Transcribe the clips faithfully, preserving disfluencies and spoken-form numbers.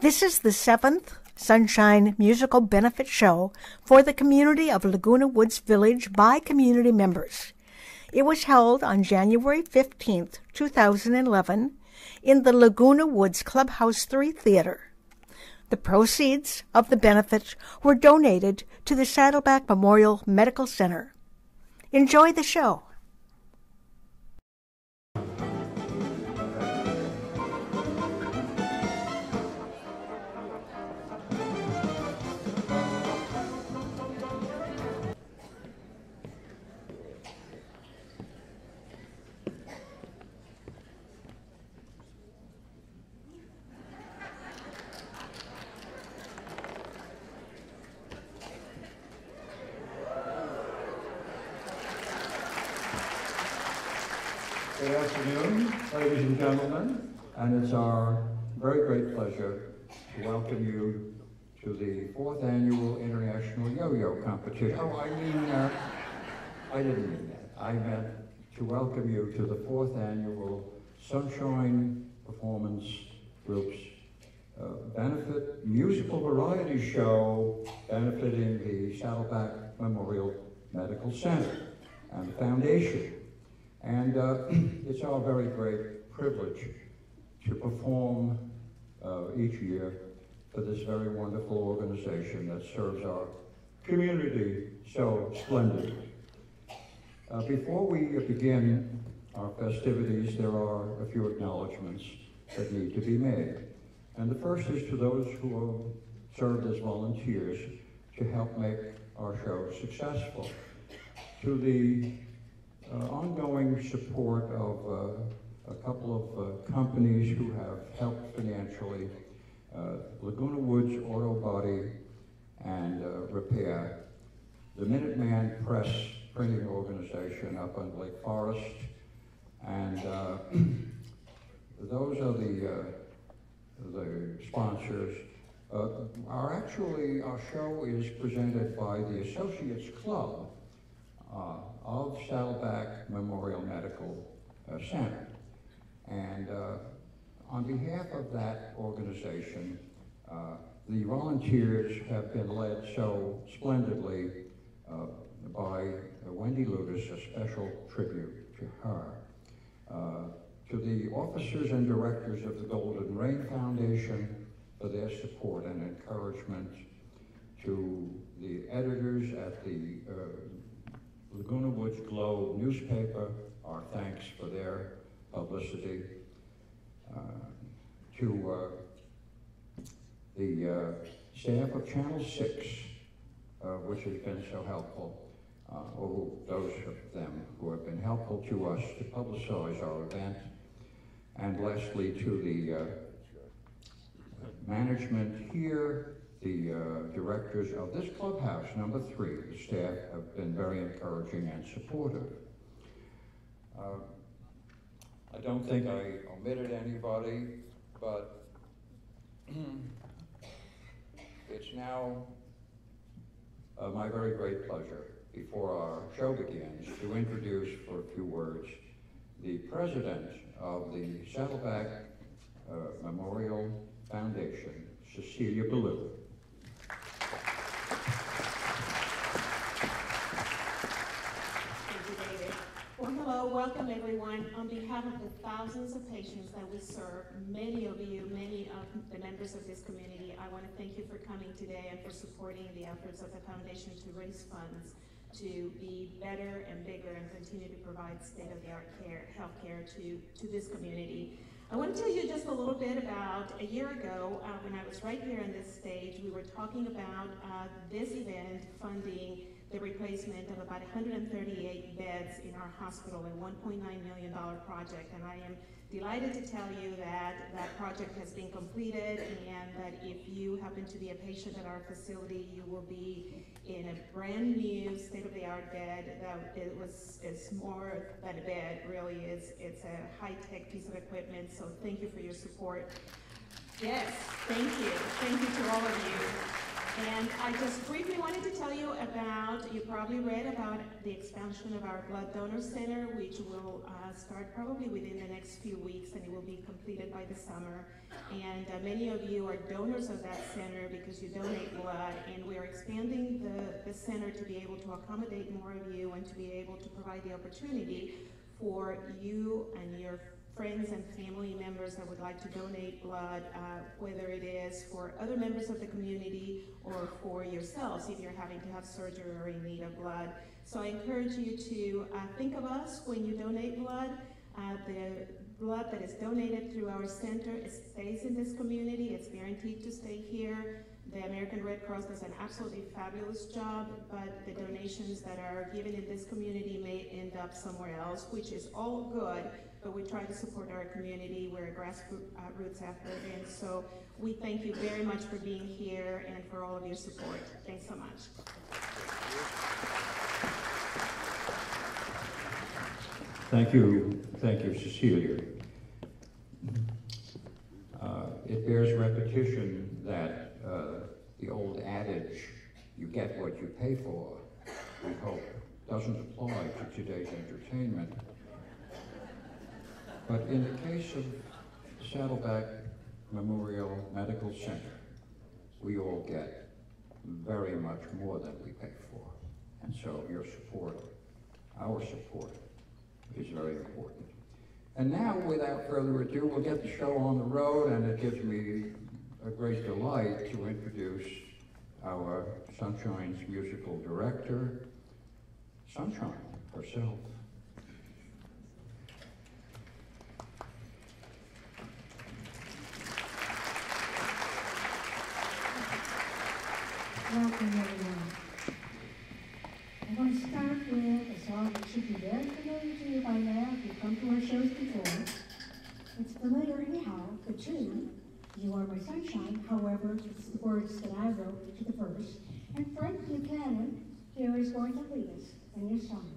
This is the seventh Sunshine Musical Benefit Show for the community of Laguna Woods Village by community members. It was held on January fifteenth, two thousand eleven, in the Laguna Woods Clubhouse three Theater. The proceeds of the benefit were donated to the Saddleback Memorial Medical Center. Enjoy the show. Good afternoon, ladies and gentlemen, and it's our very great pleasure to welcome you to the fourth annual International Yo-Yo Competition. Oh, I mean, uh, I didn't mean that. I meant to welcome you to the fourth annual Sunshine Performance Group's uh, benefit musical variety show benefiting the Saddleback Memorial Medical Center and the Foundation. And uh, it's our very great privilege to perform uh, each year for this very wonderful organization that serves our community so splendidly. Uh, before we begin our festivities, there are a few acknowledgments that need to be made. And the first is to those who have served as volunteers to help make our show successful. To the Uh, ongoing support of uh, a couple of uh, companies who have helped financially, uh, Laguna Woods Auto Body and uh, Repair, the Minuteman Press printing organization up on Lake Forest, and uh, those are the, uh, the sponsors. Uh, our actually, our show is presented by the Associates Club, Uh, of Saddleback Memorial Medical uh, Center. And uh, on behalf of that organization, uh, the volunteers have been led so splendidly uh, by uh, Wendy Lutey, a special tribute to her. Uh, to the officers and directors of the Golden Rain Foundation for their support and encouragement, to the editors at the uh, Laguna Woods Globe newspaper, our thanks for their publicity. Uh, to uh, the uh, staff of Channel six, uh, which has been so helpful, uh, or those of them who have been helpful to us to publicize our event. And lastly, to the uh, management here, the uh, directors of this clubhouse, number three, the staff have been very encouraging and supportive. Uh, I don't think I omitted anybody, but it's now uh, my very great pleasure, before our show begins, to introduce for a few words the president of the Saddleback uh, Memorial Foundation, Cecilia Ballou. Welcome everyone. On behalf of the thousands of patients that we serve, many of you, many of the members of this community, I want to thank you for coming today and for supporting the efforts of the foundation to raise funds to be better and bigger and continue to provide state-of-the-art care, health care to, to this community. I want to tell you just a little bit about a year ago uh, when I was right here on this stage, we were talking about uh, this event funding the replacement of about one hundred thirty-eight beds in our hospital, a one point nine million dollars project. And I am delighted to tell you that that project has been completed and that if you happen to be a patient at our facility, you will be in a brand new state-of-the-art bed. That it was, it's more than a bed, really. It's, it's a high-tech piece of equipment, so thank you for your support. Yes, thank you. Thank you to all of you. And I just briefly wanted to tell you about, you probably read about the expansion of our blood donor center, which will uh, start probably within the next few weeks, and it will be completed by the summer. And uh, many of you are donors of that center because you donate blood, and we are expanding the, the center to be able to accommodate more of you and to be able to provide the opportunity for you and your friends and family members that would like to donate blood, uh, whether it is for other members of the community or for yourselves if you're having to have surgery or in need of blood. So I encourage you to uh, think of us when you donate blood. Uh, the blood that is donated through our center, it stays in this community, it's guaranteed to stay here. The American Red Cross does an absolutely fabulous job, but the donations that are given in this community may end up somewhere else, which is all good, but we try to support our community. We're a grassroots effort, and so we thank you very much for being here and for all of your support. Thanks so much. Thank you. Thank you, Cecilia. Uh, it bears repetition that Uh, the old adage, you get what you pay for, we hope, doesn't apply to today's entertainment. But in the case of Saddleback Memorial Medical Center, we all get very much more than we pay for. And so your support, our support, is very important. And now, without further ado, we'll get the show on the road, and it gives me a great delight to introduce our Sunshine's musical director, Sunshine herself. Welcome, everyone. I'm going to start with a song that should be very familiar to you by now if you've come to our shows before. It's familiar anyhow, the tune, You Are My Sunshine, however, it's the words that I wrote to the verse. And Frank Buchanan here is going to lead us in this song.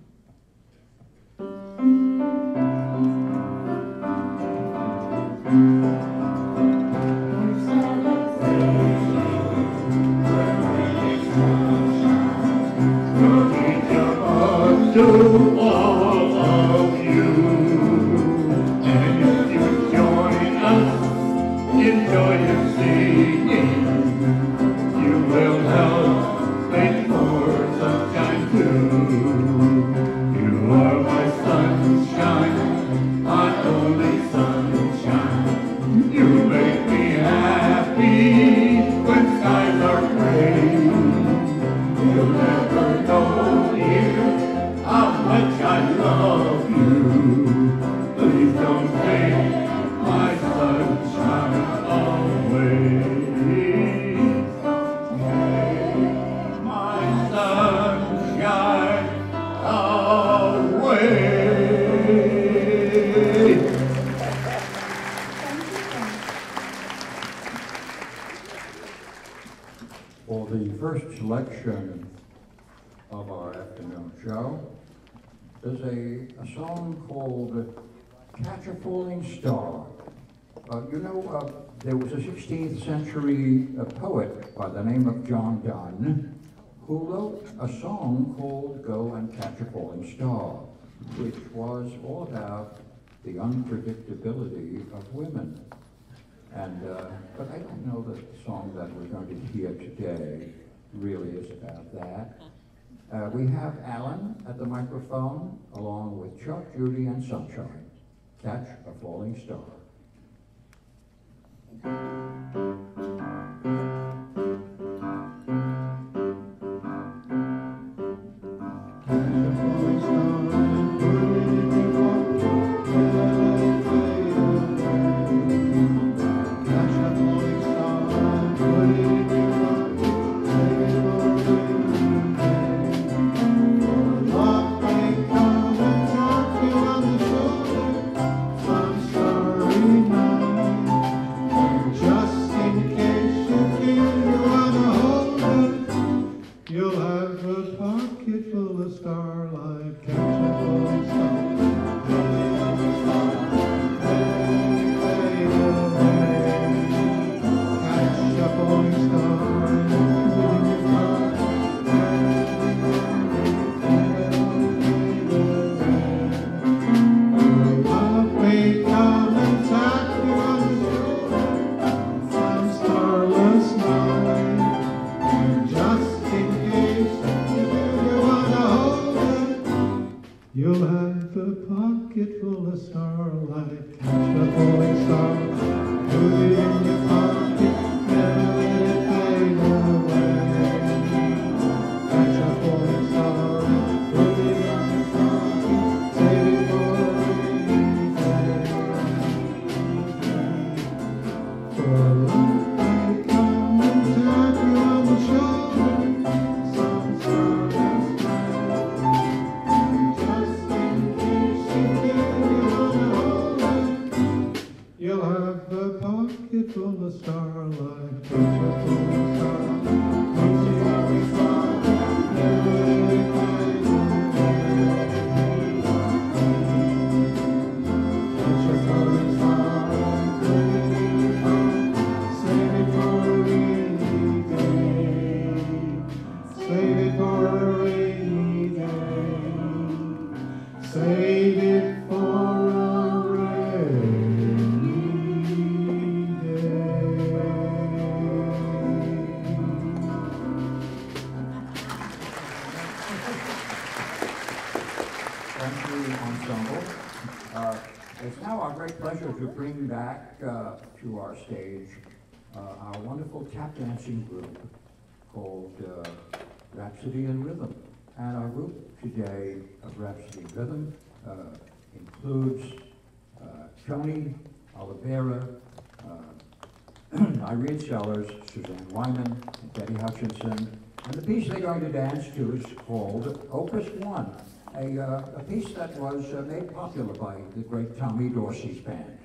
There was a sixteenth century uh, poet by the name of John Donne who wrote a song called Go and Catch a Falling Star, which was all about the unpredictability of women. And, uh, but I don't know that the song that we're going to hear today really is about that. Uh, we have Alan at the microphone, along with Chuck, Judy, and Sunshine. Catch a Falling Star. Just Stage, uh, our wonderful tap dancing group called uh, Rhapsody and Rhythm. And our group today of Rhapsody and Rhythm uh, includes uh, Tony Oliveira, uh, Irene Sellers, Suzanne Wyman, and Betty Hutchinson. And the piece they're going to dance to is called Opus One, a, uh, a piece that was uh, made popular by the great Tommy Dorsey's band.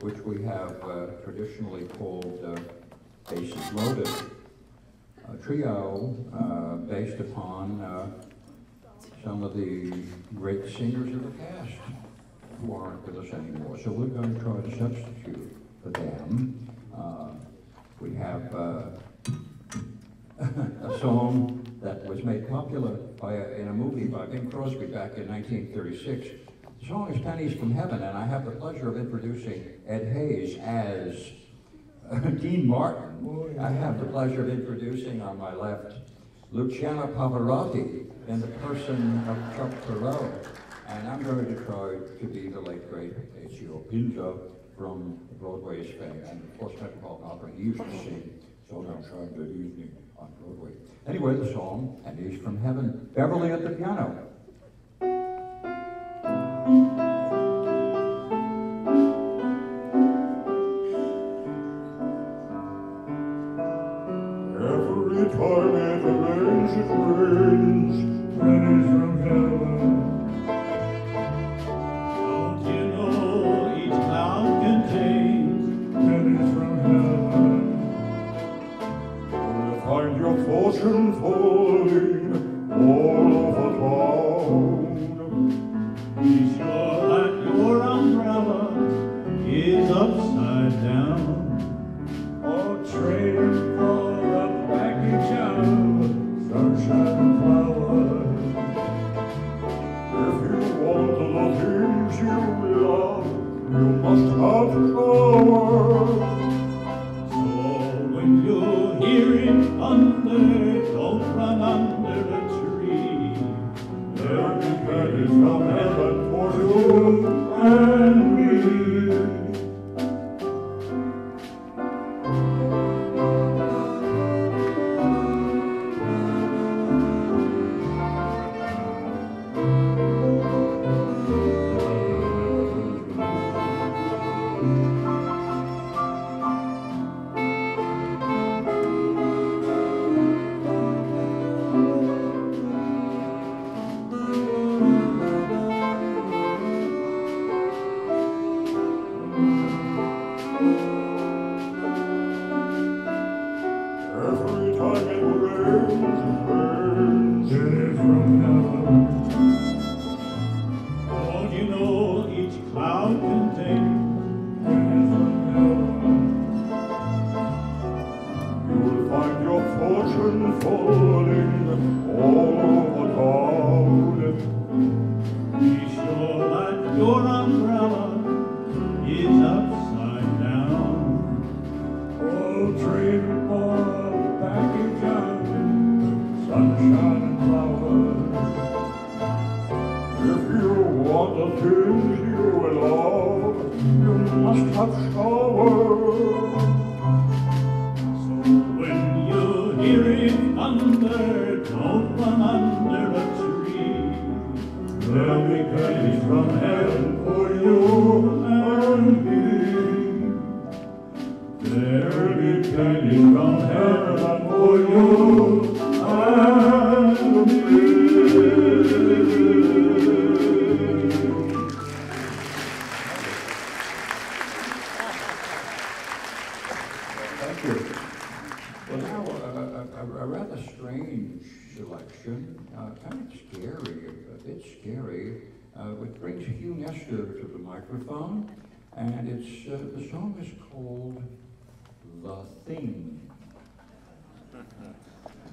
which we have uh, traditionally called uh, Bases Loaded, a trio uh, based upon uh, some of the great singers of the past who aren't with us anymore. So we're going to try to substitute for them. Uh, we have uh, a song that was made popular by a, in a movie by Bing Crosby back in nineteen thirty-six. The song is Pennies from Heaven, and I have the pleasure of introducing Ed Hayes as uh, Dean Martin. Oh, yeah. I have the pleasure of introducing on my left Luciano Pavarotti in the person of Chuck Ferrell. And I'm going to try to be the late great Ezio Pinza from Broadway's fame, and of course Metropolitan Opera. He used to sing Sunshine Good Evening on Broadway. Anyway, the song Pennies from Heaven, Beverly at the piano.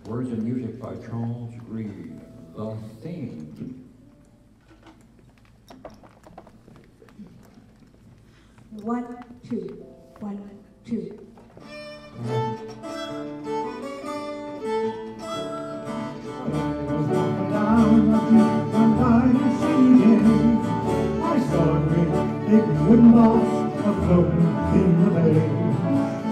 Words and music by Charles Reed, The Theme. One, two, one, two. I saw a great big wooden box afloating in the bay.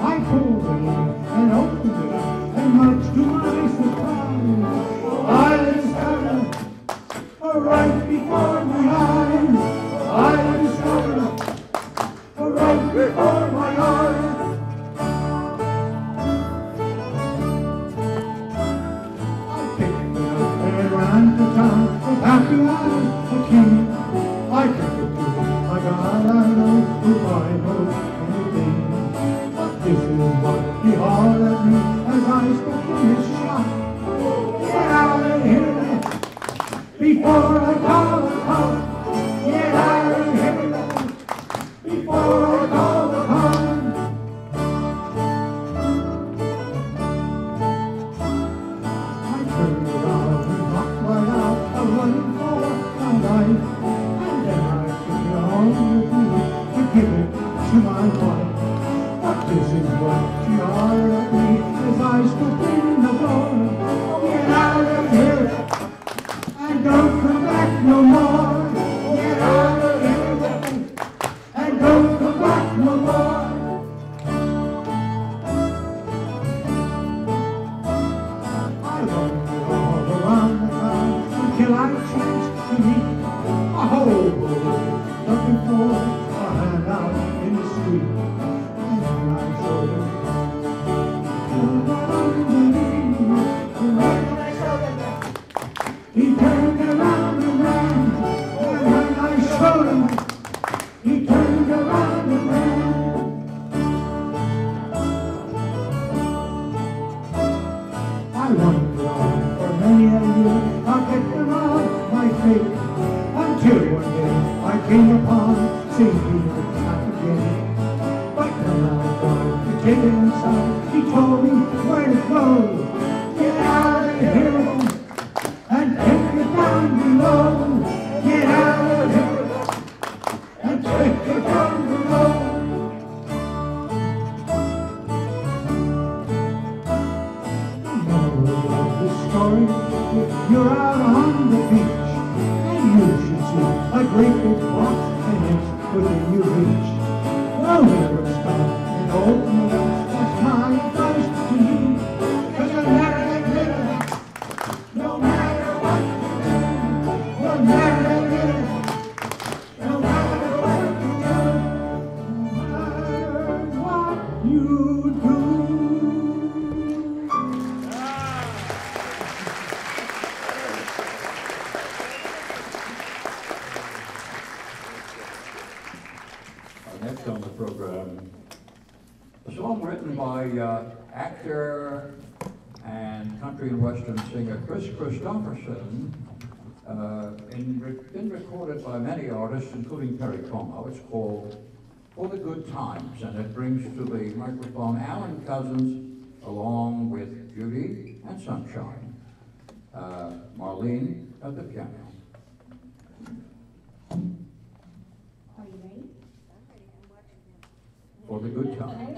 I pulled it and opened it, and much to my surprise, islands started right before my eyes. Islands started right before my eyes. I picked it up and ran to town without you out a key. I took it to my God, I know who I know. eyes before you shot. Get out of here before I call the cops. Get out of here before I call the cops. I turned around and walked right out. I running for my life, and then I took it all with me to give it to my wife. But this is what you are at me. His eyes could be in the door. Get out of here and don't come back no more. Get out of here and don't come back no more. I wandered all around the town until I chanced to meet a whole world looking for a hand out in the street. And then I showed him he turned around and ran, and when I showed him, he turned around and ran. I wandered on for many a year, I kept him out my fate, until one day I came upon safety and not again. But when I tried to take him inside, he told me where to go. Get out of here and take it down below. Get out of here and take it down below. The moral of the story, if you're out on the beach and you should see a great big box and it's within your reach, well, never stop and open it up. That's my advice to you. Cause I'm not a good no matter. And Western singer Chris Christopherson, uh, and re been recorded by many artists, including Perry Como. It's called For the Good Times, and it brings to the microphone Alan Cousins, along with Judy and Sunshine, uh, Marlene at the piano. Are you ready? For the Good Times.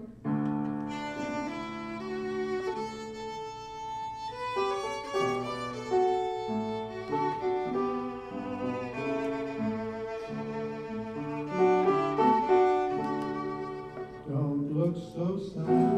So sad.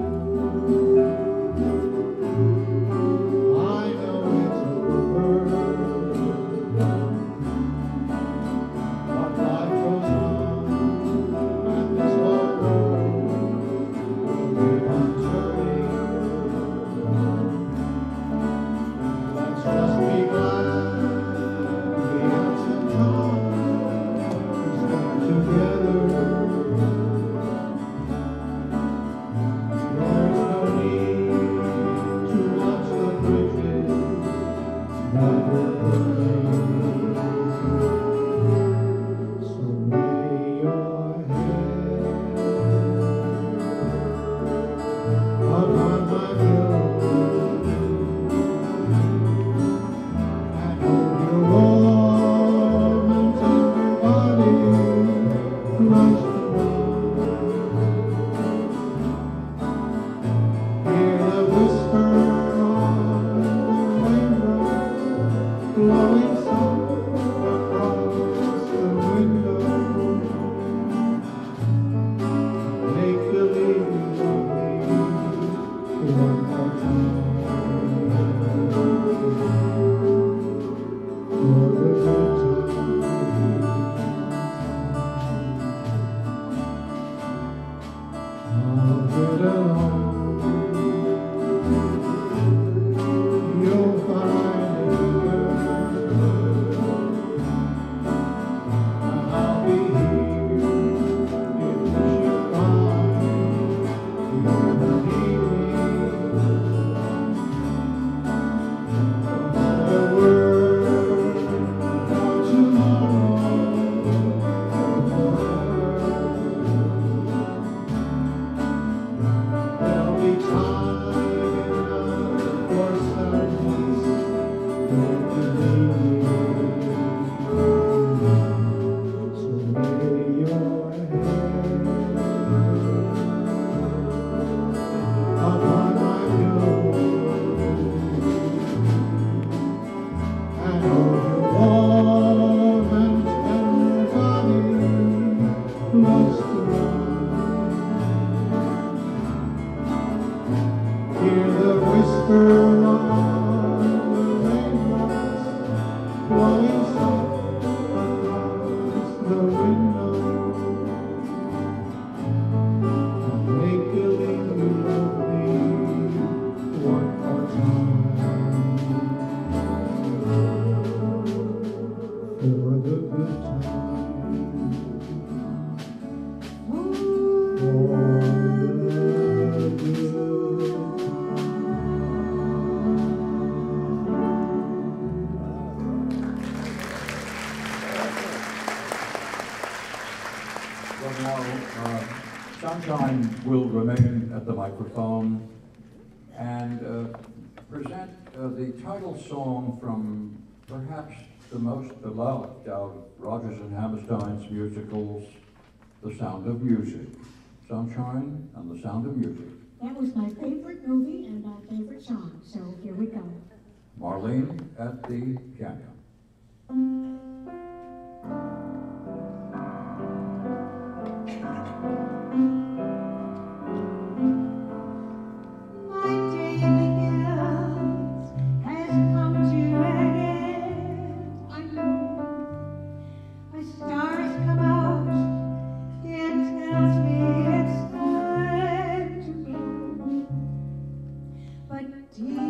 Will remain at the microphone and uh, present uh, the title song from perhaps the most beloved of Rodgers and Hammerstein's musicals, The Sound of Music. Sunshine and The Sound of Music. That was my favorite movie and my favorite song, so here we go. Marlene at the piano. Thank you.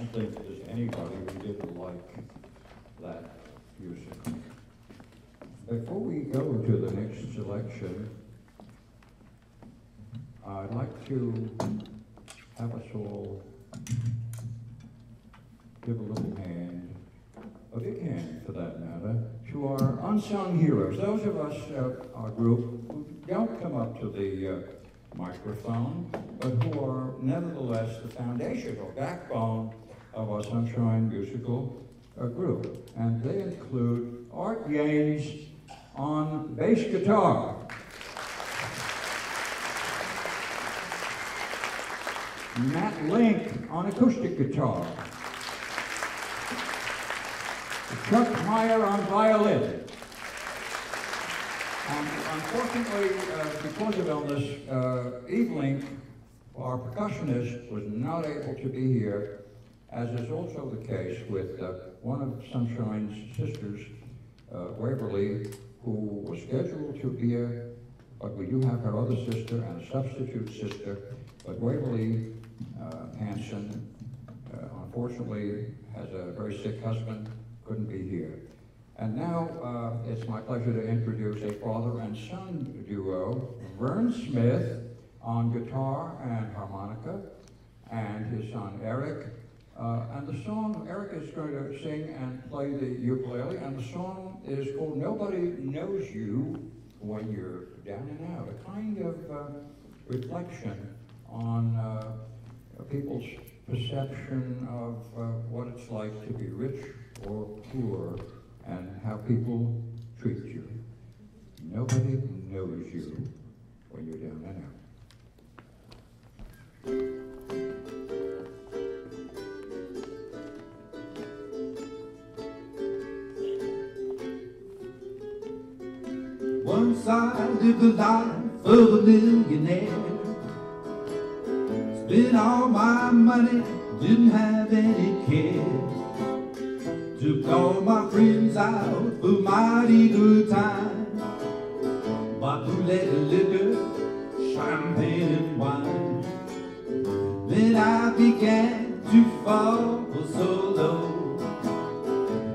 don't think there's anybody who didn't like that music. Before we go to the next selection, I'd like to have us all give a little hand, a big hand for that matter, to our unsung heroes, those of us, uh, our group, who don't come up to the uh, microphone, but who are nevertheless the foundation or backbone of our Sunshine Musical uh, group. And they include Art Yanes on bass guitar, Matt Link on acoustic guitar, Chuck Meyer on violin. And unfortunately, uh, because of illness, uh, Eve Link, our percussionist, was not able to be here, as is also the case with uh, one of Sunshine's sisters, uh, Waverly, who was scheduled to be here, but we do have her other sister and a substitute sister, but Waverly uh, Hanson, uh, unfortunately, has a very sick husband, couldn't be here. And now uh, it's my pleasure to introduce a father and son duo, Vern Smith on guitar and harmonica, and his son Eric. Uh, and the song Eric is going to sing and play the ukulele, and the song is called Nobody Knows You When You're Down and Out, a kind of uh, reflection on uh, people's perception of uh, what it's like to be rich or poor, and how people treat you. Nobody knows you when you're down and out. Once I lived the life of a millionaire, spent all my money, didn't have any care. Took all my friends out for mighty good time. Bought bootleg liquor, champagne and wine. Then I began to fall so low.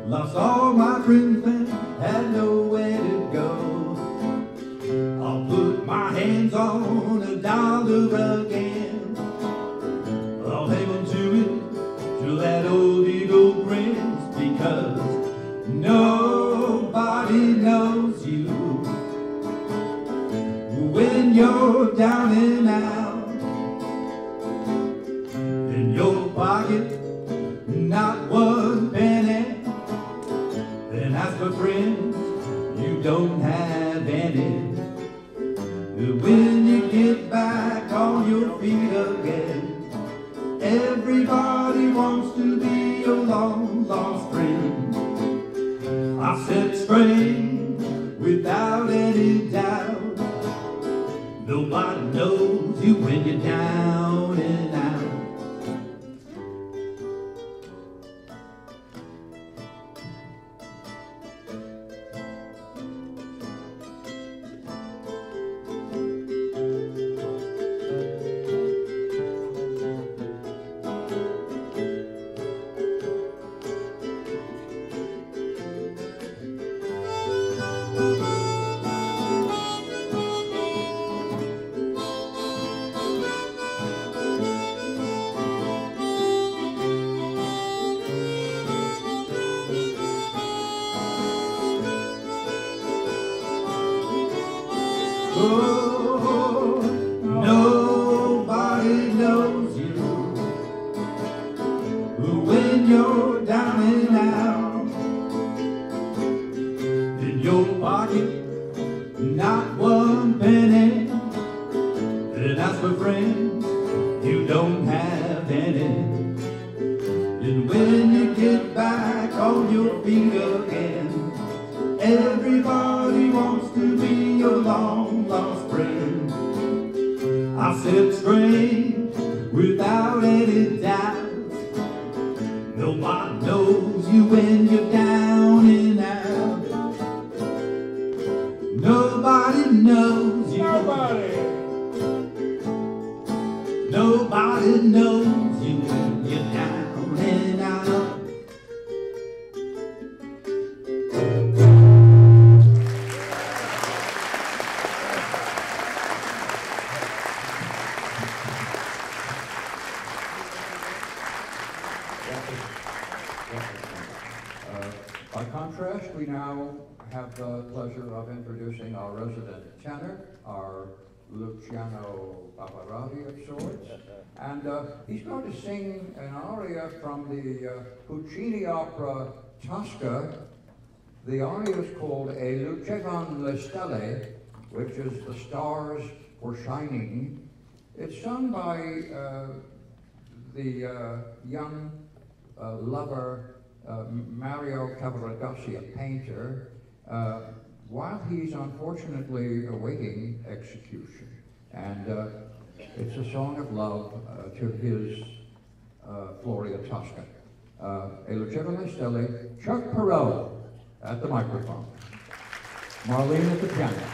Lost all my friends and had nowhere to go. I'll put my hands on a dollar again. I'll hang on to it till that old eagle grins. Because nobody knows you when you're down and out. In your pocket, not one penny. And as for friends, you don't have any. When you get back on your feet again, everybody wants to be your long lost friend. I set straight without any doubt. Nobody knows you when you're down and nobody knows you when you're down and Uh, by contrast, we now have the pleasure of introducing our resident tenor, our Luciano Pavarotti of sorts, and uh, he's going to sing an aria from the uh, Puccini opera Tosca. The aria is called "E lucevan le stelle," which is "The Stars Were Shining." It's sung by uh, the uh, young uh, lover uh, Mario Cavaradossi, a painter, uh, while he's unfortunately awaiting execution. And uh, it's a song of love uh, to his uh, Gloria Tosca. Uh, E lucevan le stelle, Chuck Perrell at the microphone, Marlene at the piano.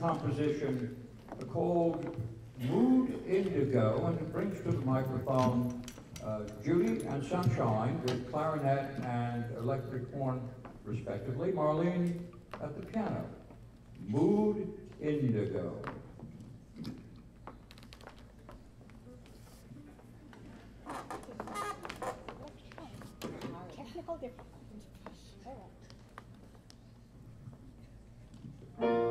Composition called Mood Indigo, and it brings to the microphone uh, Judy and Sunshine with clarinet and electric horn, respectively. Marlene at the piano. Mood Indigo. Technical difficulties. Thank you.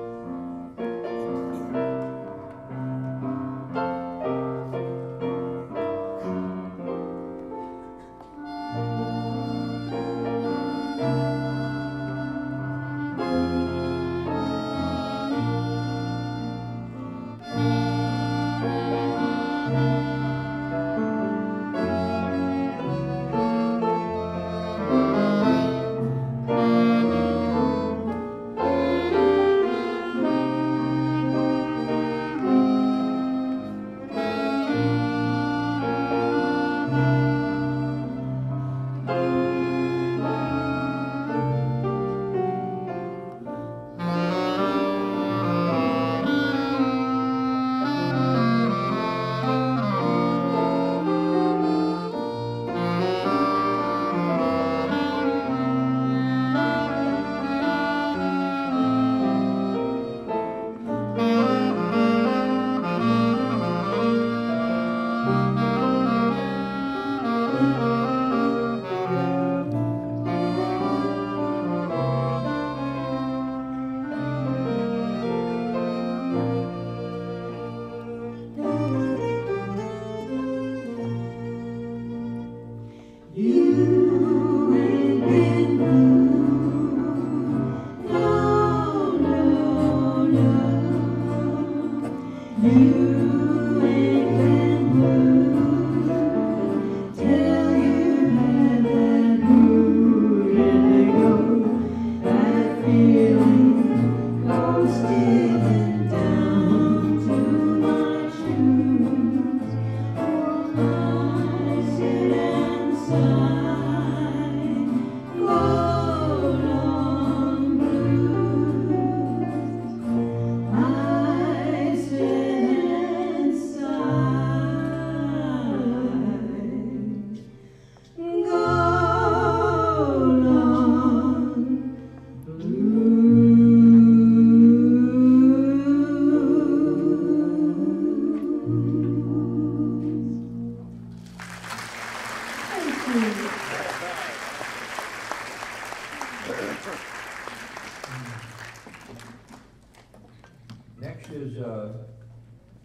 is a,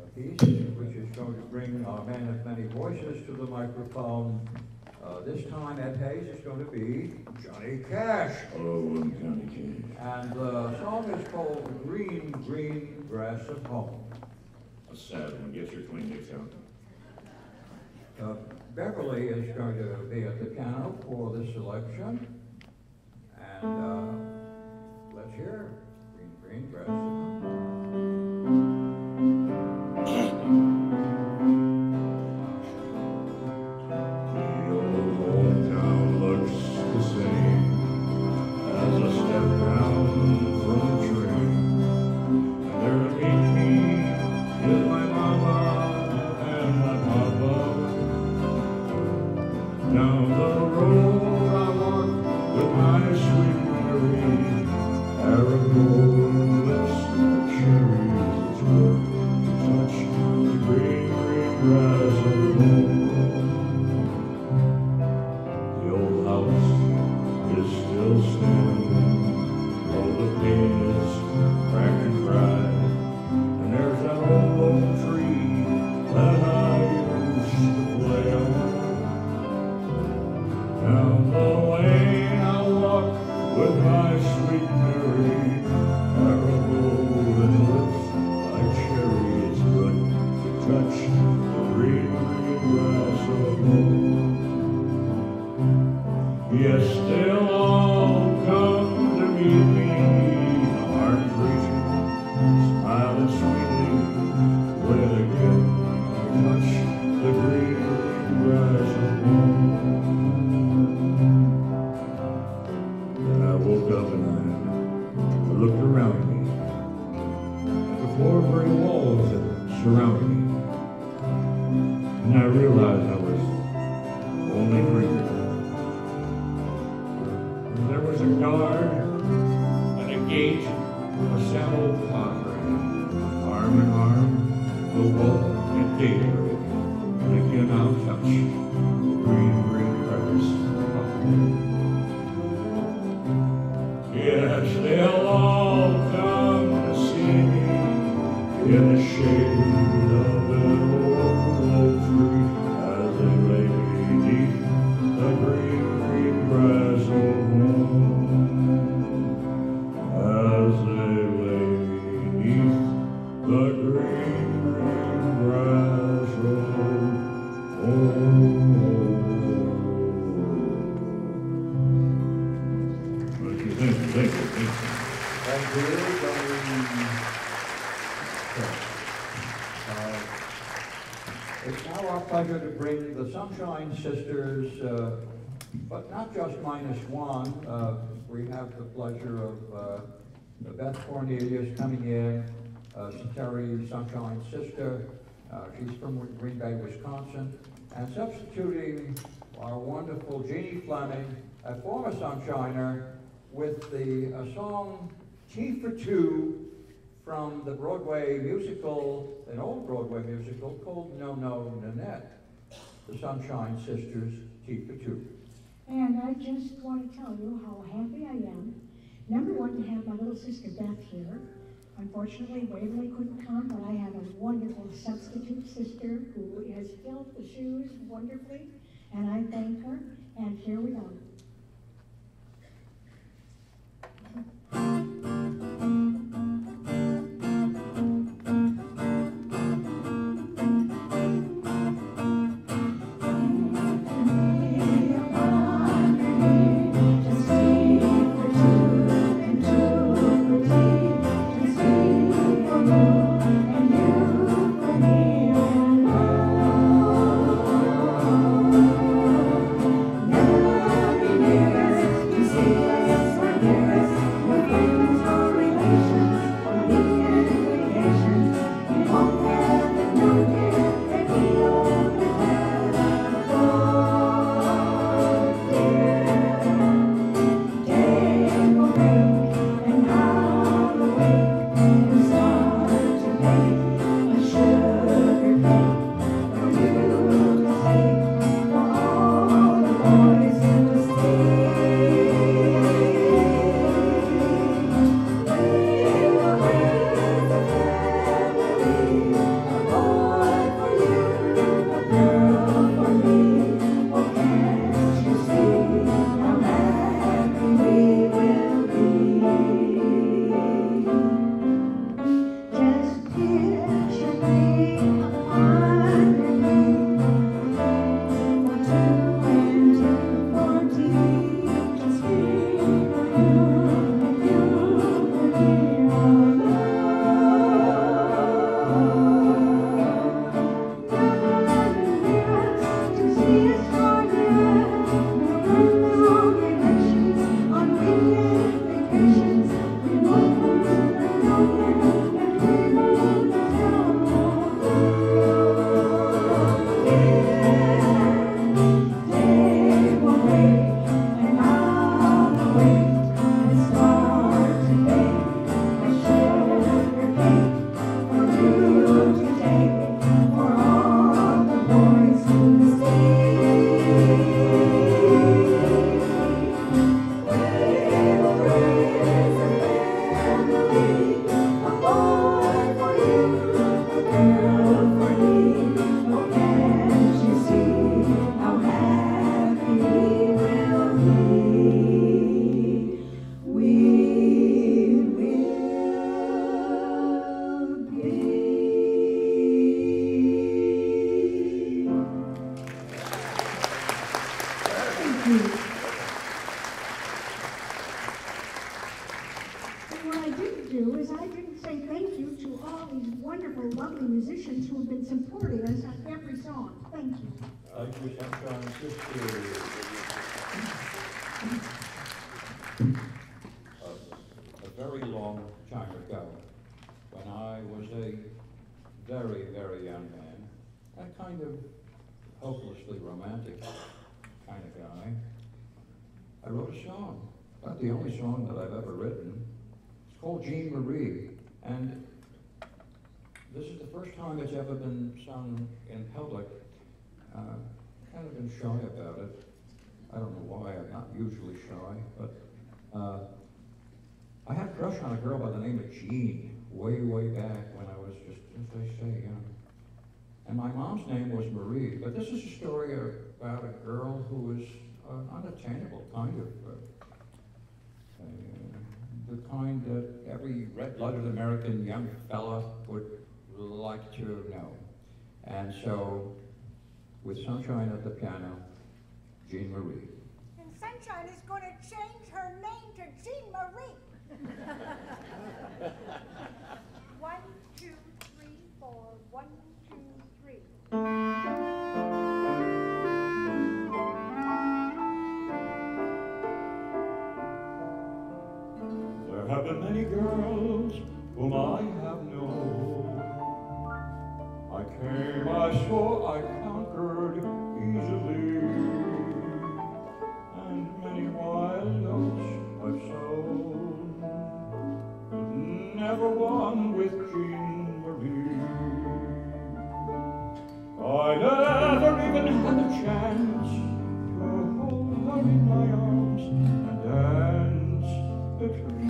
a piece which is going to bring our man of many voices to the microphone. Uh, this time, Ed Hayes is going to be Johnny Cash. Hello, I'm Johnny Cash. And the song is called Green Green Grass of Home. A sad one. Get your Kleenex out. Uh, Beverly is going to be at the piano for this selection. And uh, let's hear Green Green Grass of Home. Sisters, uh, but not just minus one. Uh, we have the pleasure of uh, Beth Cornelius coming in, uh, Terry Sunshine's sister. Uh, she's from Green Bay, Wisconsin, and substituting our wonderful Jeannie Fleming, a former Sunshiner, with the uh, song Tea for Two from the Broadway musical, an old Broadway musical called No No Nanette. The Sunshine Sisters, Tea for Two. And I just want to tell you how happy I am. Number one, to have my little sister Beth here. Unfortunately, Waverly couldn't come, but I have a wonderful substitute sister who has filled the shoes wonderfully, and I thank her. And here we go. didn't do is I didn't say thank you to all these wonderful, lovely musicians who have been supporting us on every song. Thank you. Thank you, Sunshine. A very long time ago, when I was a very, very young man, that kind of hopelessly romantic kind of guy, I wrote a song. About the only song that I've ever written. It's called Jean Marie, and this is the first time it's ever been sung in public. Uh, kind of been shy about it. I don't know why, I'm not usually shy, but uh, I had a crush on a girl by the name of Jean way, way back when I was just, as they say, young. And my mom's name was Marie, but this is a story about a girl who was uh, unattainable, kind of. Uh, Uh, the kind that every red-blooded American young fella would like to know. And so, with Sunshine at the piano, Jean Marie. And Sunshine is going to change her name to Jean Marie. One, two, three, four, one, two, three. There have been many girls whom I have known. I came, I saw, I conquered easily. And many wild notes I've sown, but never one with Jean Marie. I never even had the chance to hold her in my arms and dance the truth.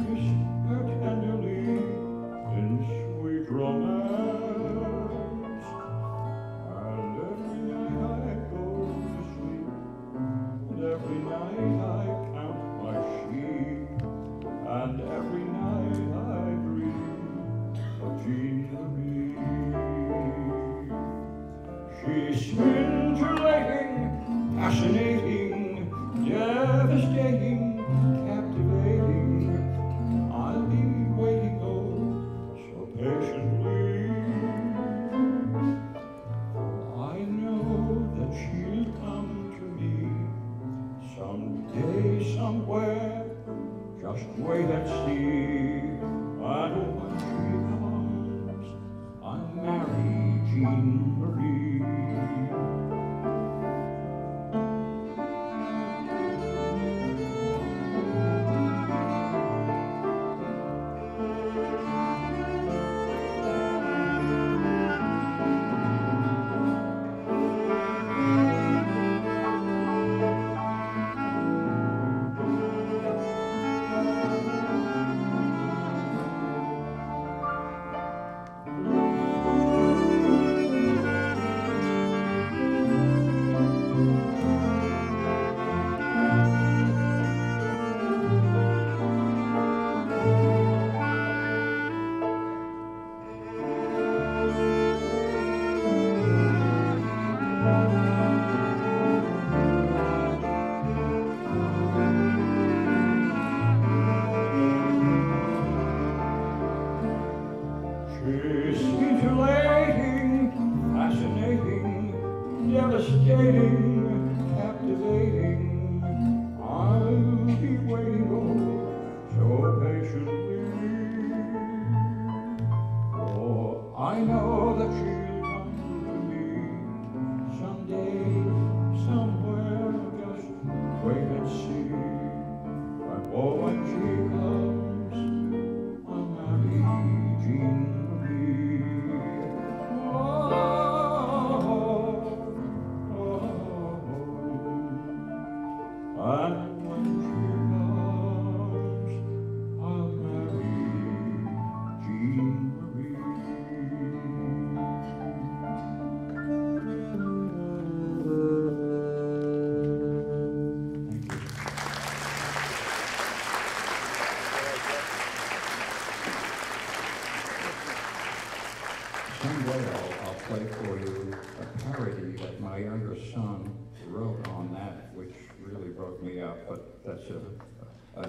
That's a,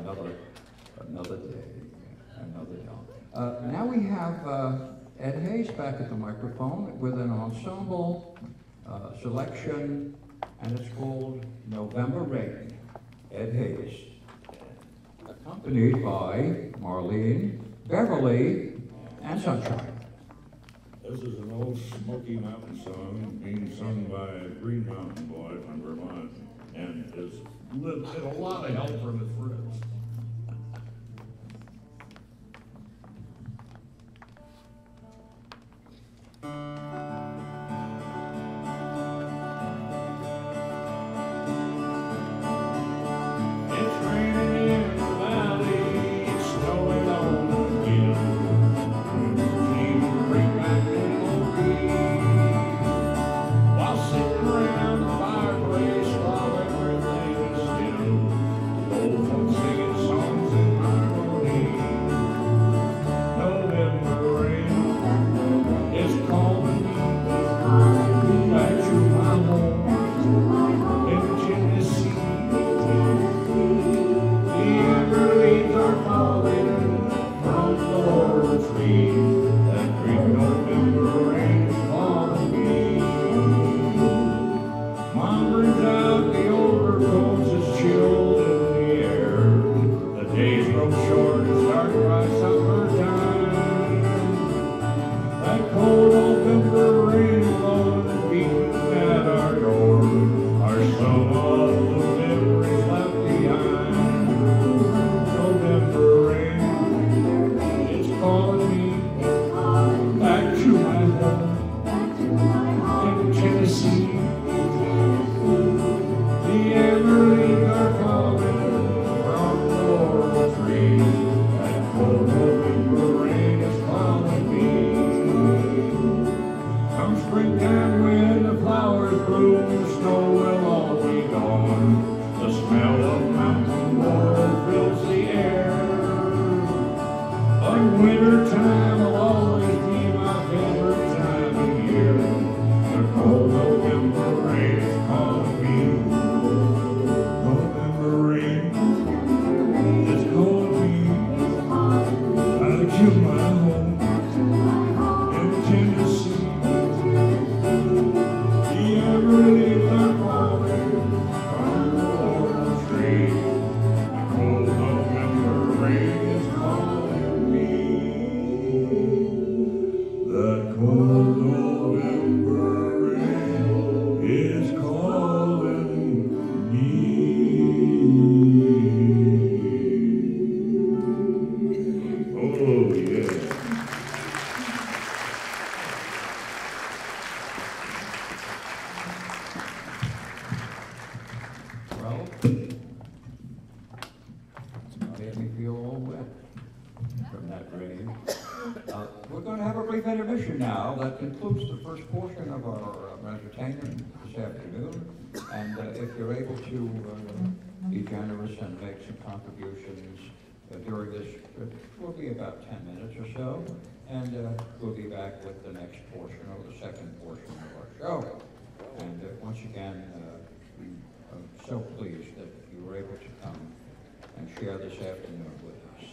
another, another day. I know they don't. Uh, now we have uh, Ed Hayes back at the microphone with an ensemble uh, selection, and it's called November Rain. Ed Hayes, accompanied by Marlene, Beverly, and Sunshine. This is an old Smoky Mountain song being sung by a Green Mountain boy from Vermont, and has lived with a lot of help from his friends. Contributions uh, during this trip will be about ten minutes or so, and uh, we'll be back with the next portion, or the second portion of our show. And uh, once again, uh, I'm so pleased that you were able to come and share this afternoon with us.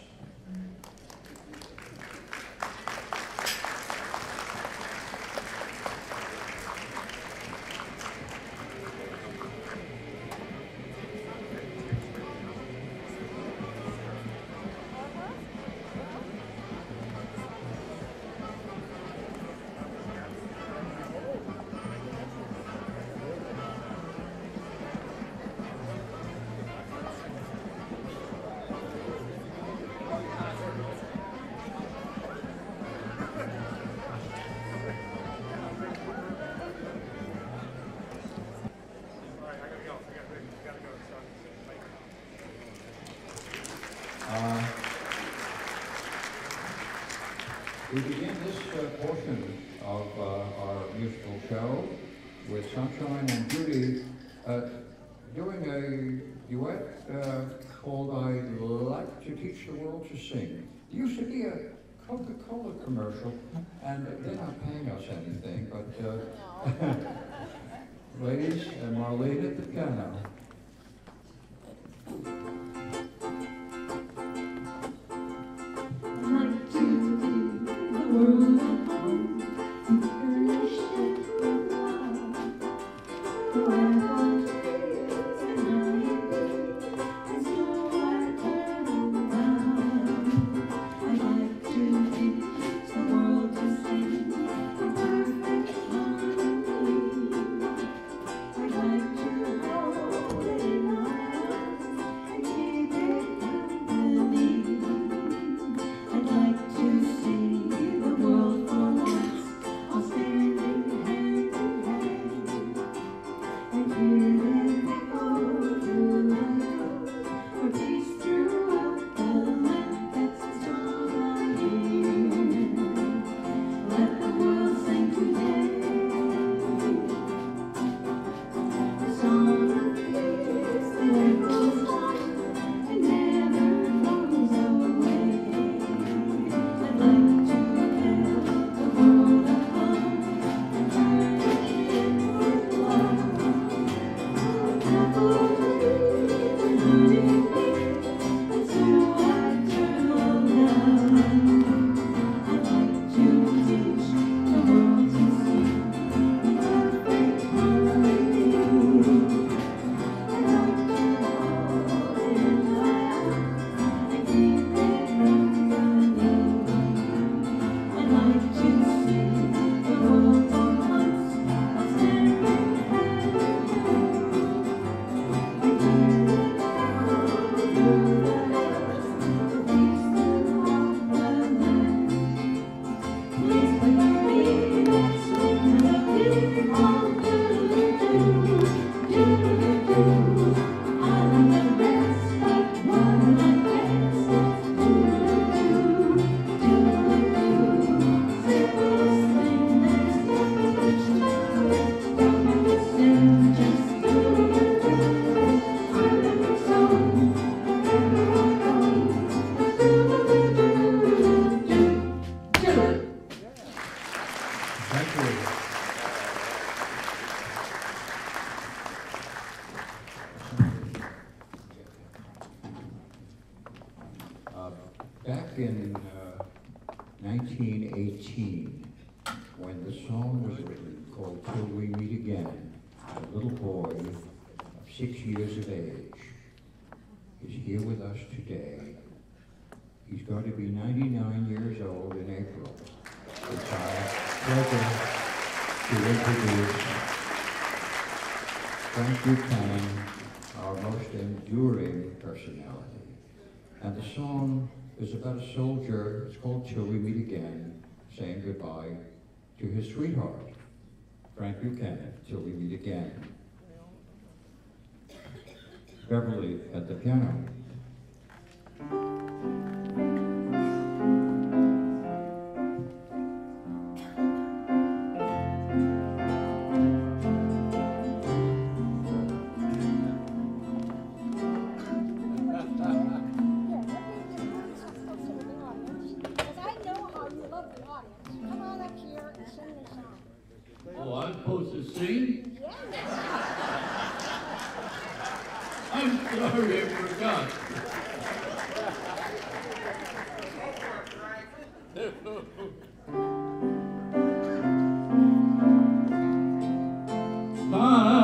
We begin this uh, portion of uh, our musical show with Sunshine and Judy uh, doing a duet uh, called I Like to Teach the World to Sing. It used to be a Coca-Cola commercial, and they're not paying us anything, but uh, ladies and Marlene at the piano. Frank Buchanan, our most enduring personality. And the song is about a soldier, it's called Till We Meet Again, saying goodbye to his sweetheart. Frank Buchanan, Till We Meet Again. Beverly at the piano. Thank you.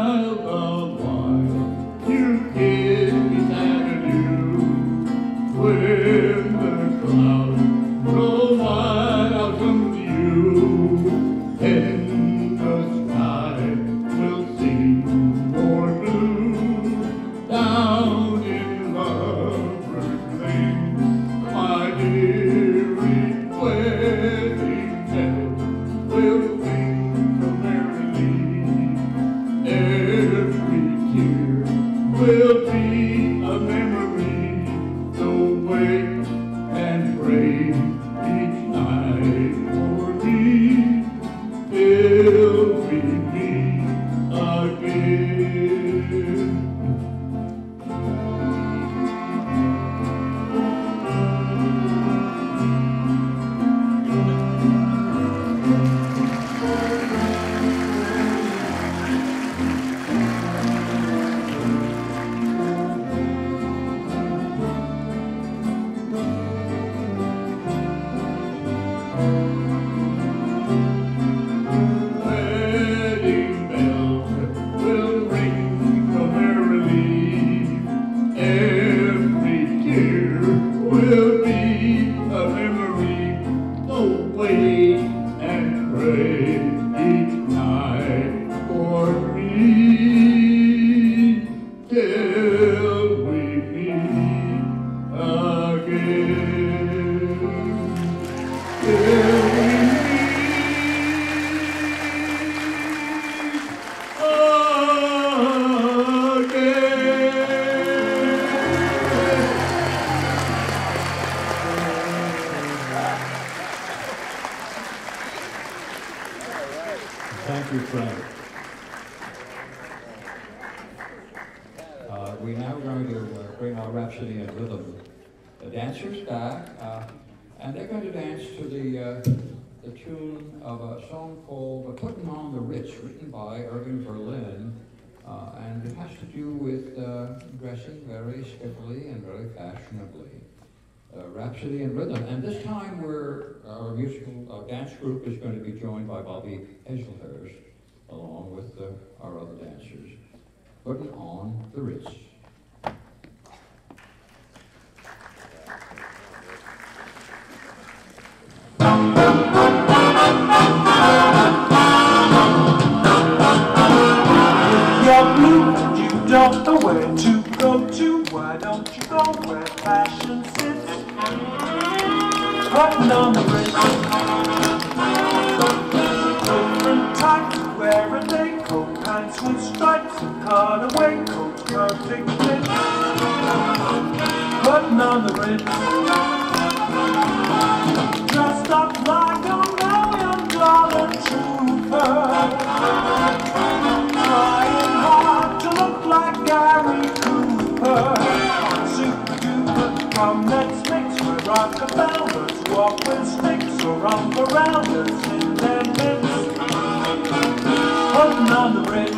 Rhapsody and Rhythm, and this time we're, our musical our dance group is going to be joined by Bobby Hazelhurst, along with the, our other dancers, Putting On the Ritz. You're blue, you don't know where to go to, why don't you go where fashion sits? Putting on the Ritz. Different types wear a day coat, pants with stripes and cutaway coats, perfect fit. Putting on the Ritz. Dressed up like a million dollar trooper, trying hard to look like Gary Cooper. Super duper from next Rockefellers walk with sticks or rumble rounders in their midst. Putting on the Ritz.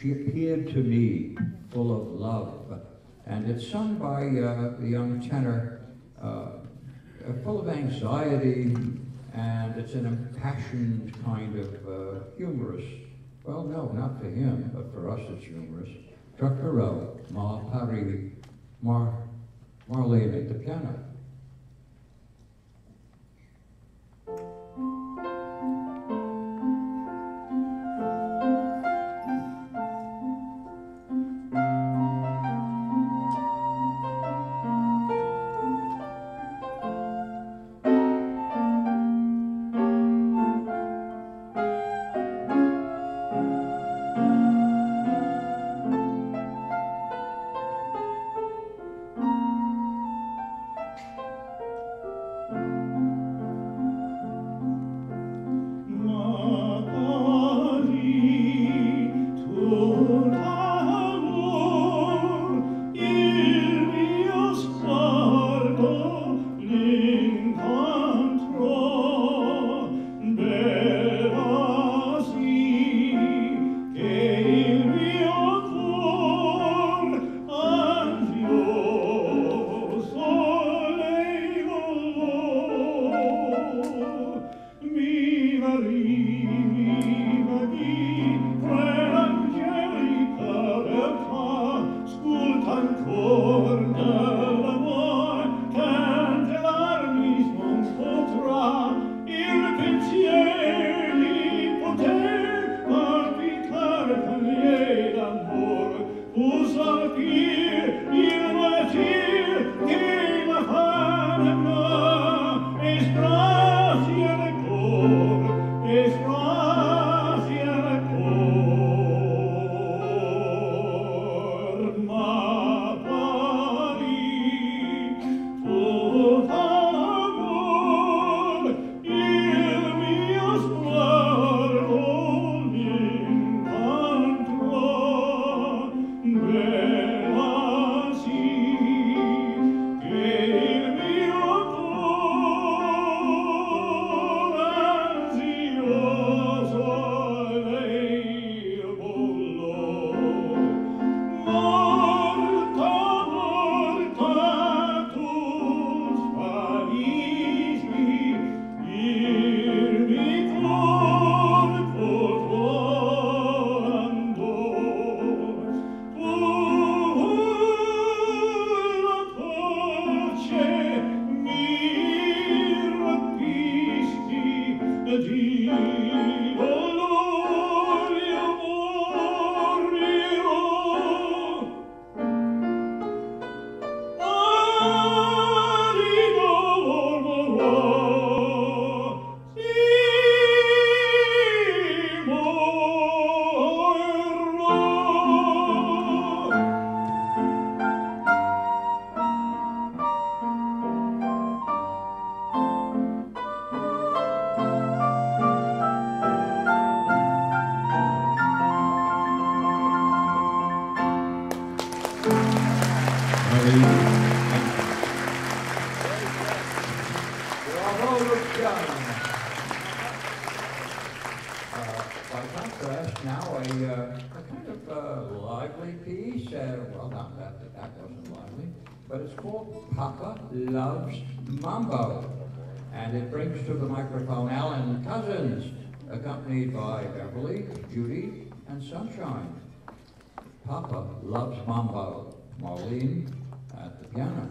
She appeared to me full of love, and it's sung by uh, the young tenor, uh, full of anxiety, and it's an impassioned kind of uh, humorous. Well, no, not for him, but for us it's humorous. Chuck Perreault, Ma Paris, Mar Marlene at the piano. Thank you. By contrast, now a, uh, a kind of uh, lively piece, uh, well, not that, that wasn't lively, but it's called Papa Loves Mambo. And it brings to the microphone Alan Cousins, accompanied by Beverly, Judy, and Sunshine. Papa Loves Mambo, Marlene at the piano.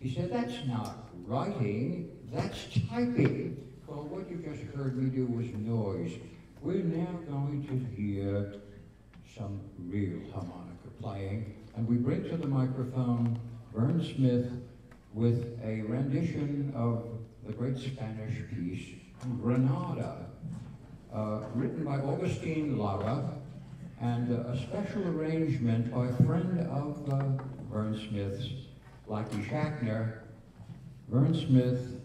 He said, that's not writing, that's typing. Well, what you just heard me do was noise. We're now going to hear some real harmonica playing, and we bring to the microphone Vern Smith with a rendition of the great Spanish piece, Granada, uh, written by Agustin Lara, and uh, a special arrangement by a friend of uh, Vern Smith's, Blackie Shackner, Vern Smith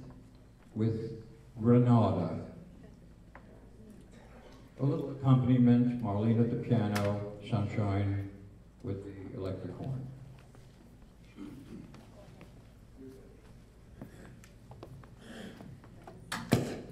with Granada. A little accompaniment, Marlene at the piano, Sunshine with the electric horn. Thank you.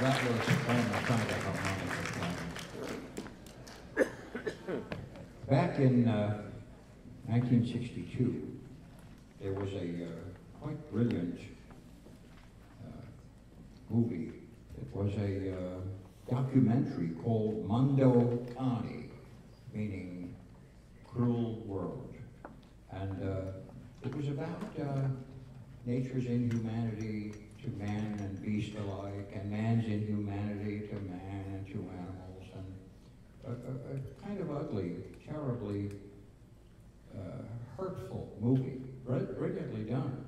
That was on the kind of harmonica playing. Back in uh, nineteen sixty-two, there was a uh, quite brilliant uh, movie. It was a uh, documentary called Mondo Cani, meaning Cruel World. And uh, it was about uh, nature's inhumanity to man and beast alike, and man's inhumanity to man and to animals, and a, a, a kind of ugly, terribly uh, hurtful movie, brilliantly done.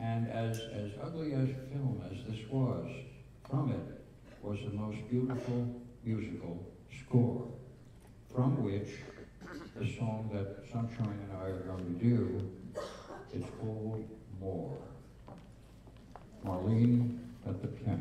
And as, as ugly as a film as this was, from it was the most beautiful musical score, from which the song that Sunshine and I are going to do is called More. Marlene at the piano.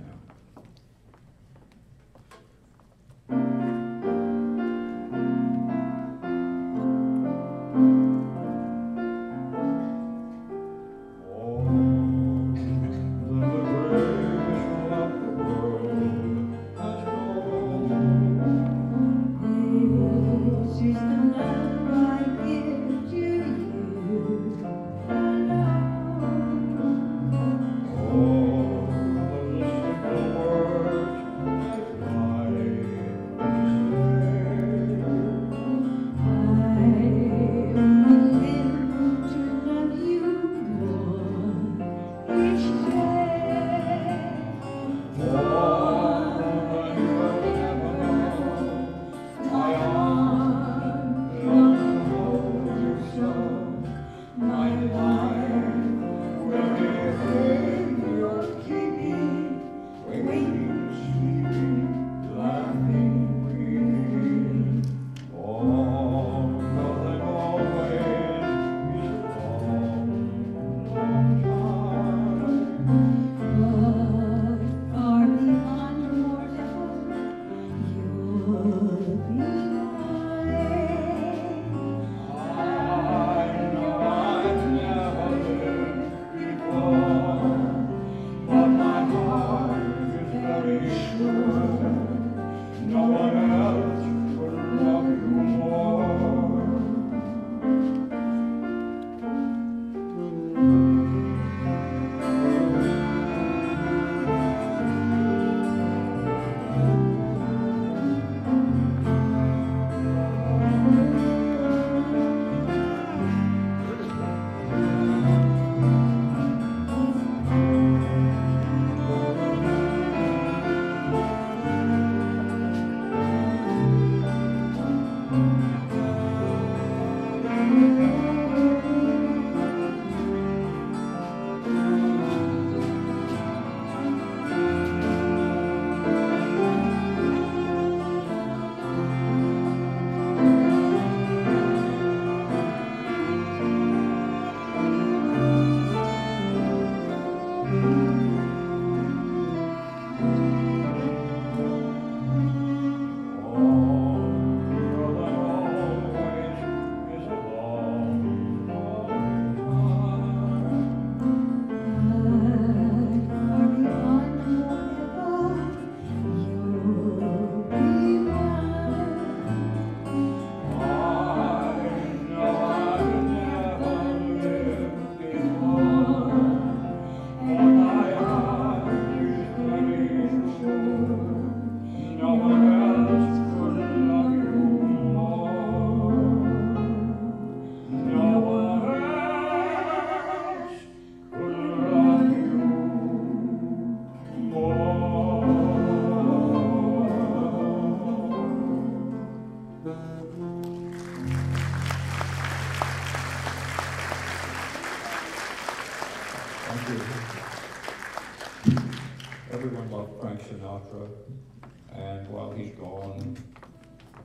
And while he's gone,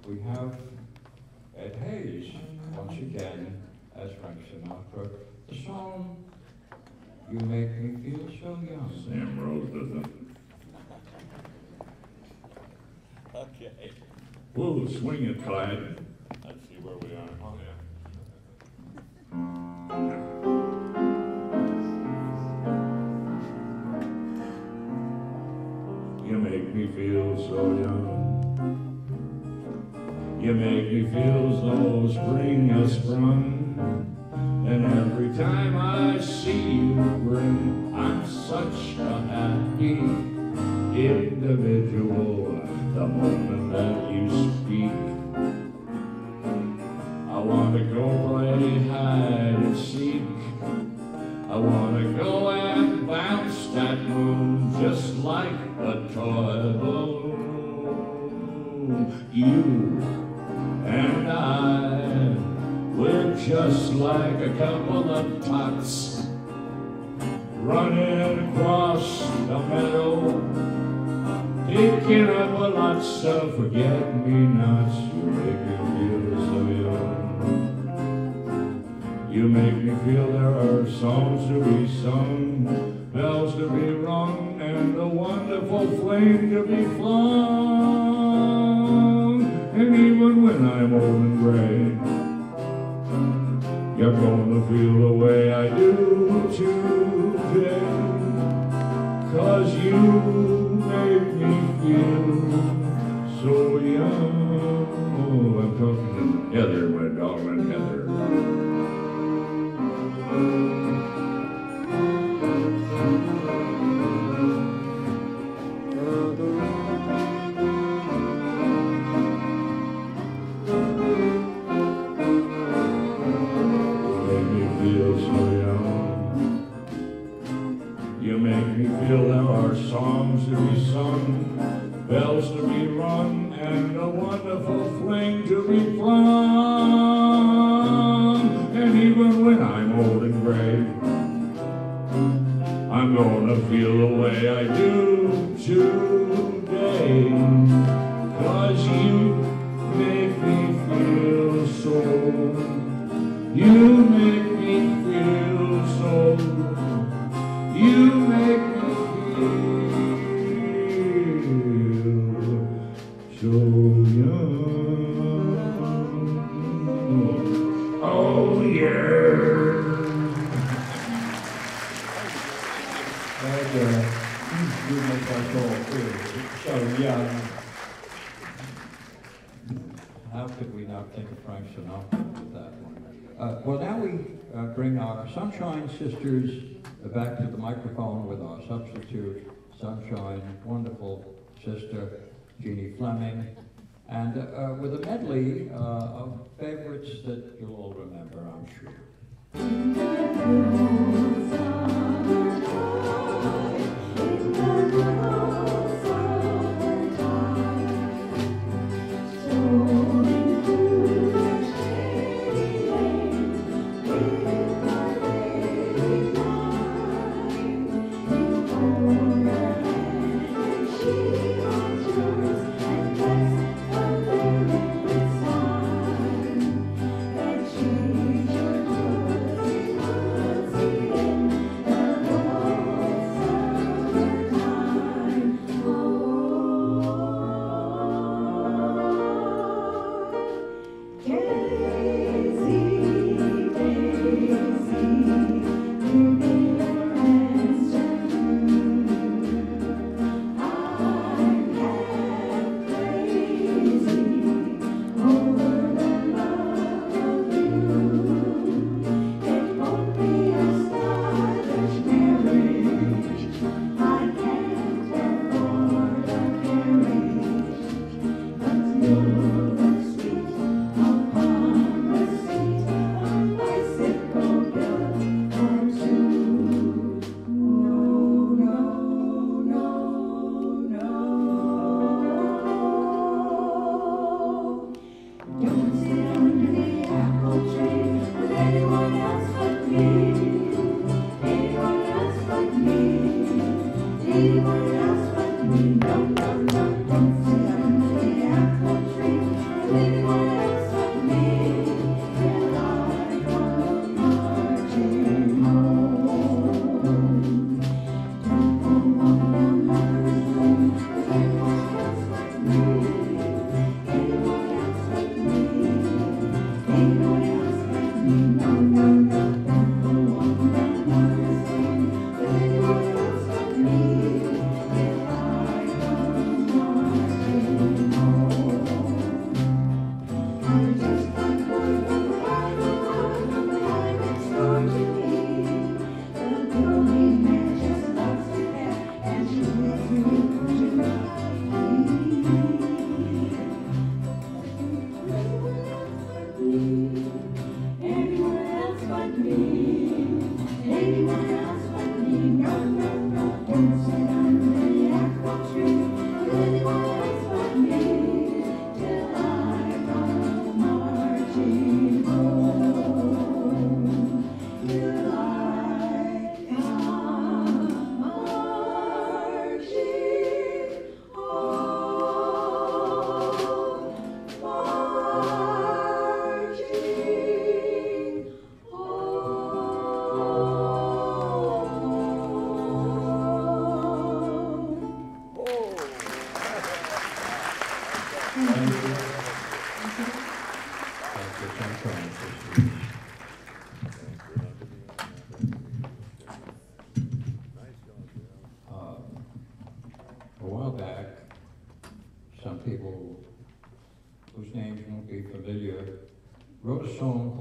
we have Ed Hayes once again as Frank Sinatra. The song, You Make Me Feel So Young. Sam Rose doesn't. Okay. Whoa, swing it, Clyde. Let's see where we are. Oh, yeah. so young. You make me feel as though spring has sprung, and every time I see you grin, I'm such a happy individual the moment that you speak. I want to go play hide and seek. I wanna go and bounce that moon just like a toy balloon. You and I, we're just like a couple of tots running across the meadow, picking up a lot of forget-me-nots. You make me feel so young. You make me feel there are songs to be sung, bells to be rung, and a wonderful flame to be flung. And even when I'm old and gray, you're gonna feel the way I do today. Cause you make me feel so young. Oh, I'm talking to Heather, my darling Heather. Songs to be sung, bells to be rung, and a wonderful fling to be flung. And even when I'm old and gray, I'm gonna feel the way I do today. Cause you make me feel so, you make me feel so, you make me young. How could we not think of Frank Sinatra with that one? Uh, well, now we uh, bring our Sunshine Sisters back to the microphone with our substitute, Sunshine, wonderful sister, Jeannie Fleming, and uh, with a medley uh, of favorites that you'll all remember, I'm sure.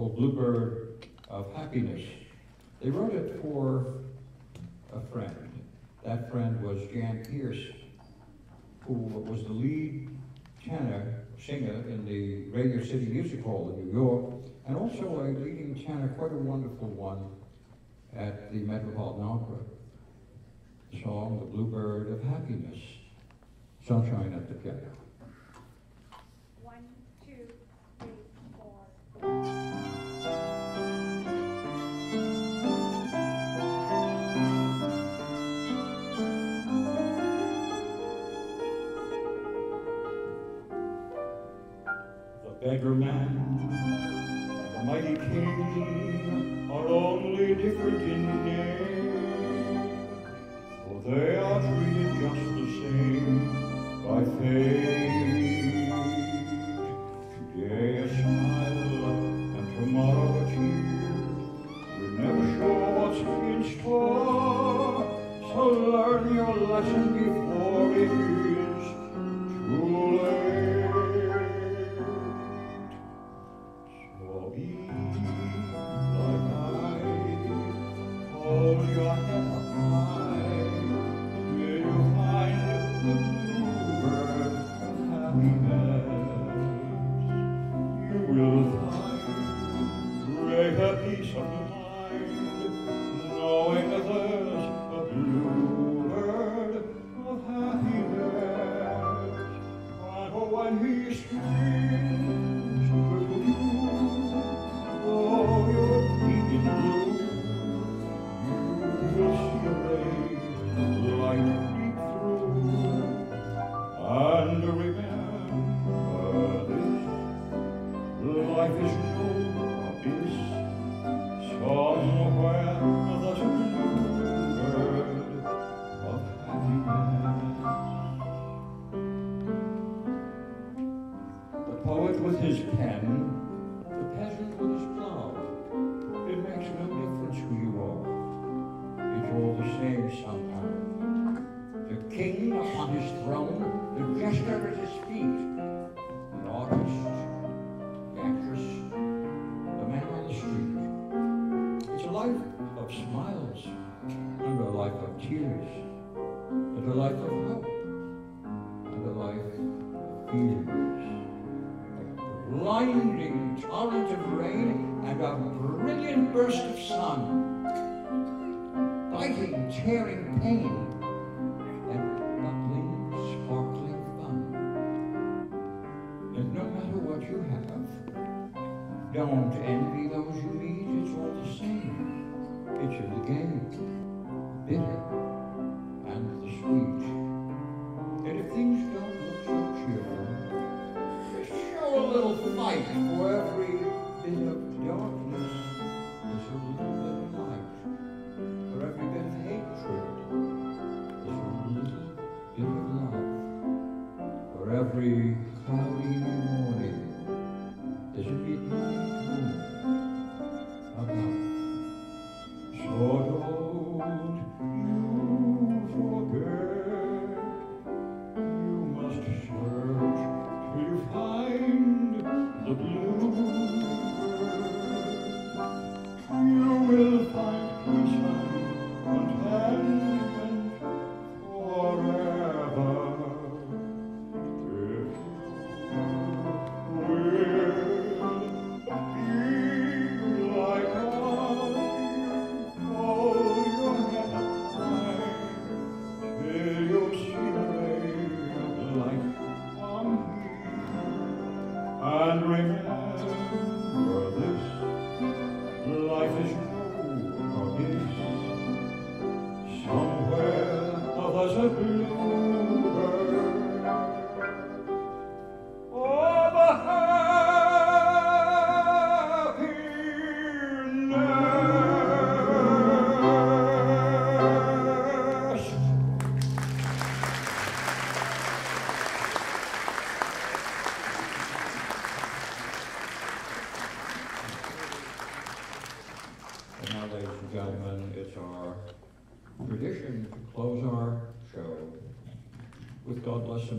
wonderful bluebird of happiness. They wrote it for a friend. That friend was Jan Pierce, who was the lead tenor singer in the Radio City Music Hall in New York, and also a leading tenor, quite a wonderful one, at the Metropolitan Opera. The song, The Bluebird of Happiness, Sunshine at the Piano. One, two, three, four. Beggar man and the mighty king are only different in name, for they are treated just the same by fate. Today a smile and tomorrow a tear, we're never sure what's in store, so learn your lesson before it is too late.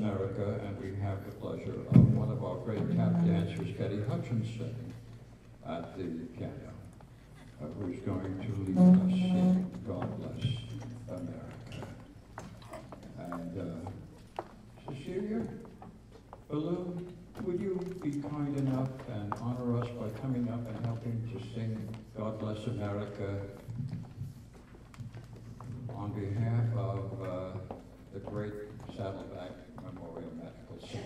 America, and we have the pleasure of one of our great tap dancers, Betty Hutchinson, at the piano, uh, who's going to lead us in God Bless America. And uh, Cecilia Ballou, would you be kind enough and honor us by coming up and helping to sing God Bless America on behalf of uh, the great Saddleback Memorial Medical Center.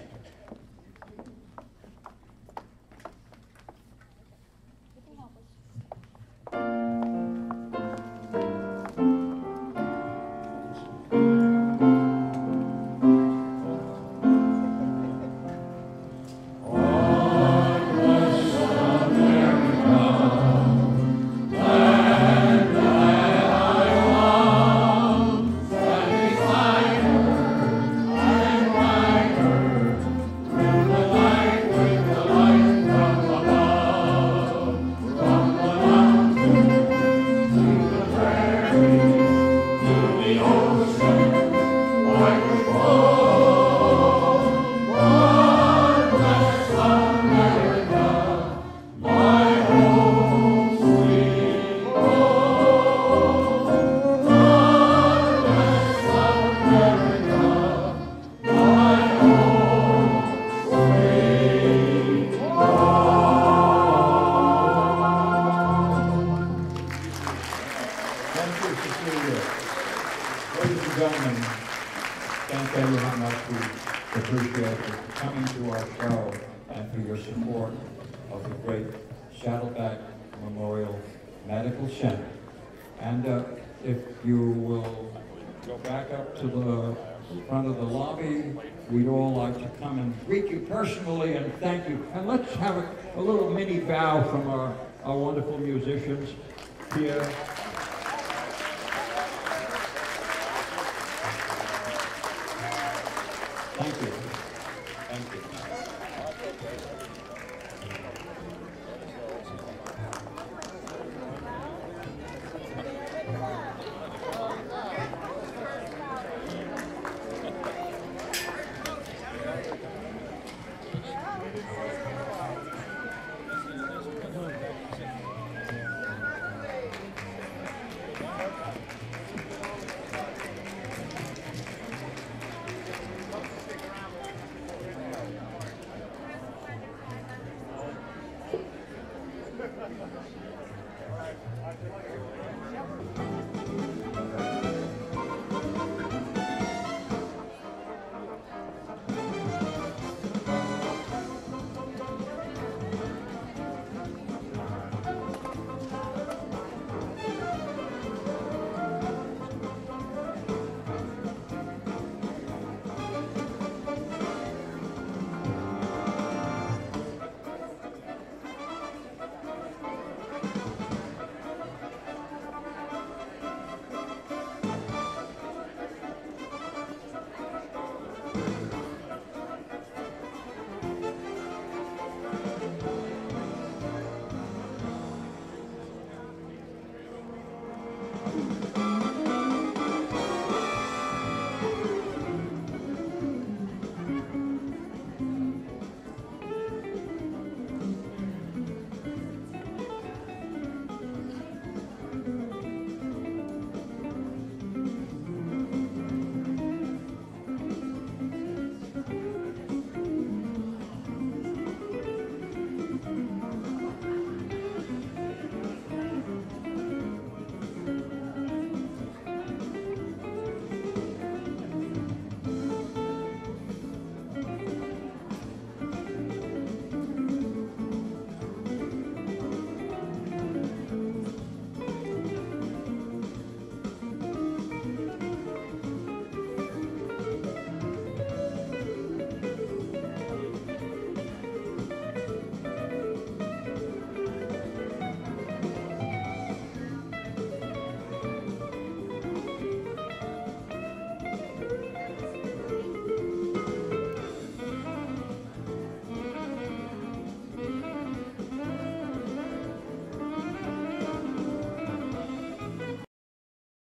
Let's have a, a little mini bow from our, our wonderful musicians here.